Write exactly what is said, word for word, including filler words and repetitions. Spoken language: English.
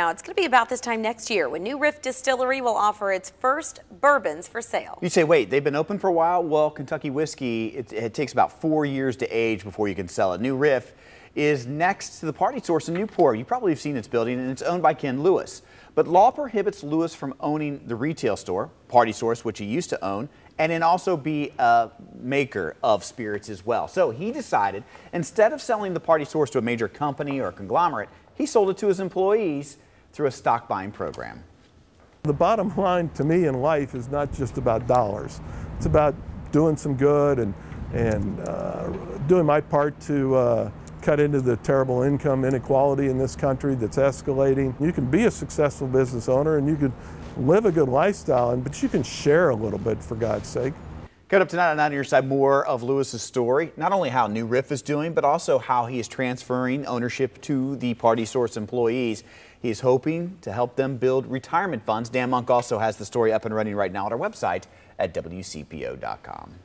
Now, it's going to be about this time next year when New Riff Distillery will offer its first bourbons for sale. You say, wait, they've been open for a while? Well, Kentucky whiskey, it, it takes about four years to age before you can sell it. New Riff is next to the Party Source in Newport. You probably have seen its building, and it's owned by Ken Lewis. But law prohibits Lewis from owning the retail store, Party Source, which he used to own, and then also be a maker of spirits as well. So he decided, instead of selling the Party Source to a major company or a conglomerate, he sold it to his employees through a stock buying program. The bottom line to me in life is not just about dollars. It's about doing some good and, and uh, doing my part to uh, cut into the terrible income inequality in this country that's escalating. You can be a successful business owner and you could live a good lifestyle, but you can share a little bit, for God's sake. Coming up tonight on nine on Your Side, more of Lewis's story, not only how New Riff is doing, but also how he is transferring ownership to the Party Source employees. He is hoping to help them build retirement funds. Dan Monk also has the story up and running right now at our website at W C P O dot com.